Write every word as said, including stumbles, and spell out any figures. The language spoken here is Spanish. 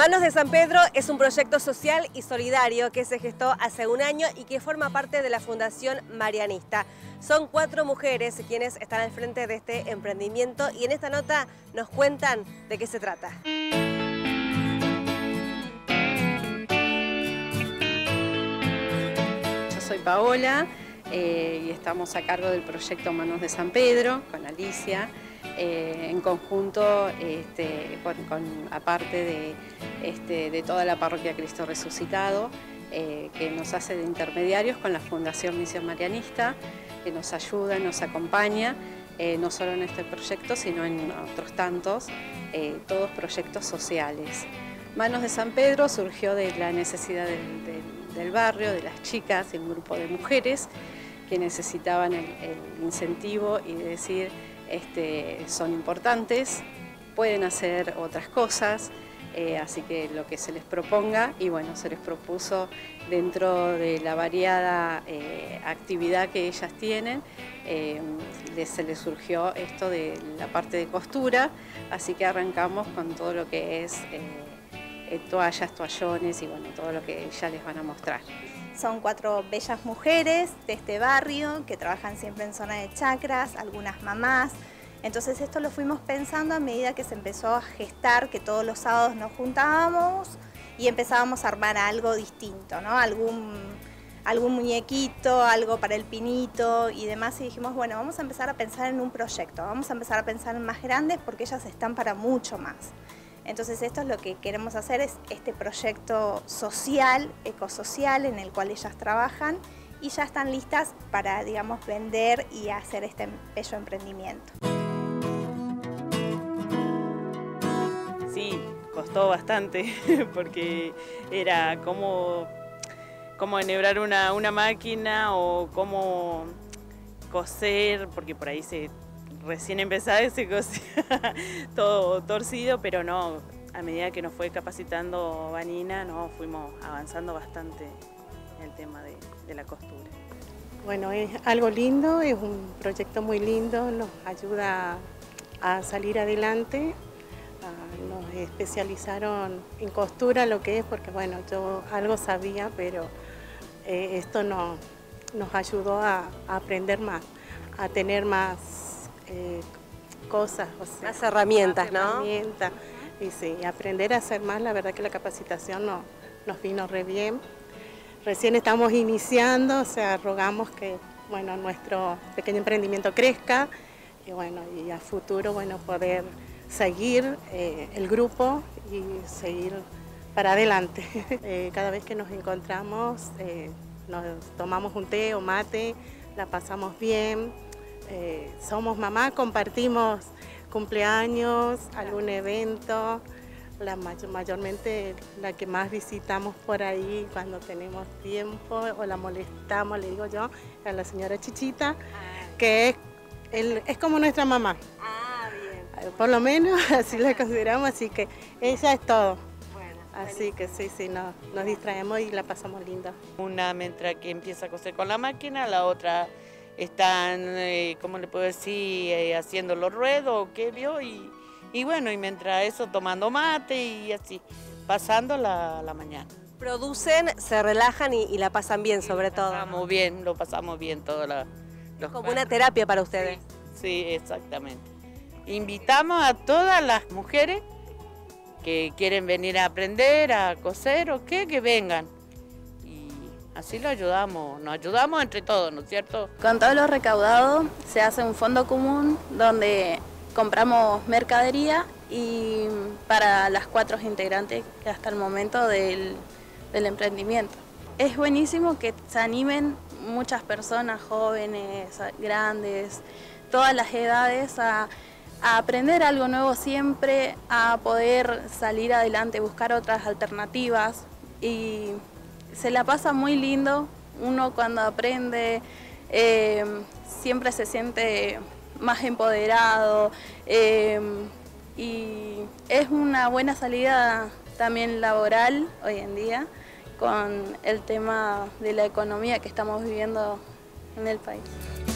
Manos de San Pedro es un proyecto social y solidario que se gestó hace un año y que forma parte de la Fundación Marianista. Son cuatro mujeres quienes están al frente de este emprendimiento y en esta nota nos cuentan de qué se trata. Yo soy Paola eh, y estamos a cargo del proyecto Manos de San Pedro con Alicia. Eh, en conjunto, este, con, con, aparte de, este, de toda la Parroquia Cristo Resucitado, eh, que nos hace de intermediarios con la Fundación Misión Marianista, que nos ayuda, nos acompaña, eh, no solo en este proyecto, sino en otros tantos, eh, todos proyectos sociales. Manos de San Pedro surgió de la necesidad del, del, del barrio, de las chicas, de un grupo de mujeres que necesitaban el, el incentivo y de decir, Este, son importantes, pueden hacer otras cosas, eh, así que lo que se les proponga, y bueno, se les propuso dentro de la variada eh, actividad que ellas tienen, eh, se les surgió esto de la parte de costura, así que arrancamos con todo lo que es eh, toallas, toallones y bueno, todo lo que ya les van a mostrar. Son cuatro bellas mujeres de este barrio que trabajan siempre en zona de chacras, algunas mamás. Entonces esto lo fuimos pensando a medida que se empezó a gestar, que todos los sábados nos juntábamos y empezábamos a armar algo distinto, ¿no? Algún, algún muñequito, algo para el pinito y demás. Y dijimos, bueno, vamos a empezar a pensar en un proyecto, vamos a empezar a pensar en más grandes porque ellas están para mucho más. Entonces esto es lo que queremos hacer, es este proyecto social, ecosocial, en el cual ellas trabajan y ya están listas para, digamos, vender y hacer este bello emprendimiento. Sí, costó bastante porque era como, como enhebrar una, una máquina o cómo coser, porque por ahí se... Recién empezaba ese cosía todo torcido, pero no, a medida que nos fue capacitando Vanina, no, fuimos avanzando bastante en el tema de, de la costura. Bueno, es algo lindo, es un proyecto muy lindo, nos ayuda a salir adelante. Nos especializaron en costura, lo que es, porque bueno, yo algo sabía, pero eh, esto no, nos ayudó a, a aprender más, a tener más... Eh, cosas, o sea, las herramientas, ¿no? Herramientas. Y sí, aprender a hacer más, la verdad que la capacitación no, nos vino re bien. Recién estamos iniciando, o sea, rogamos que, bueno, nuestro pequeño emprendimiento crezca y bueno, y a futuro, bueno, poder seguir eh, el grupo y seguir para adelante. eh, cada vez que nos encontramos, eh, nos tomamos un té o mate, la pasamos bien. Eh, somos mamá, compartimos cumpleaños, algún evento, la mayor, mayormente la que más visitamos por ahí cuando tenemos tiempo o la molestamos, le digo yo, a la señora Chichita, que es, el, es como nuestra mamá, por lo menos así la consideramos, así que ella es todo. Así que sí, sí, no, nos distraemos y la pasamos linda. Una mientras que empieza a coser con la máquina, la otra están, eh, ¿cómo le puedo decir?, eh, haciendo los ruedos, qué vio, y, y bueno, y mientras eso tomando mate y así, pasando la, la mañana. Producen, se relajan y, y la pasan bien, sí, sobre todo. Lo pasamos bien, lo pasamos bien todos los cuatro. Es como una terapia para ustedes. Sí, sí, exactamente. Invitamos a todas las mujeres que quieren venir a aprender, a coser o qué, que vengan. Y así lo ayudamos, nos ayudamos entre todos, ¿no es cierto? Con todo lo recaudado se hace un fondo común donde compramos mercadería y para las cuatro integrantes hasta el momento del, del emprendimiento. Es buenísimo que se animen muchas personas, jóvenes, grandes, todas las edades a... a aprender algo nuevo siempre, a poder salir adelante, buscar otras alternativas y se la pasa muy lindo. Uno cuando aprende eh, siempre se siente más empoderado eh, y es una buena salida también laboral hoy en día con el tema de la economía que estamos viviendo en el país.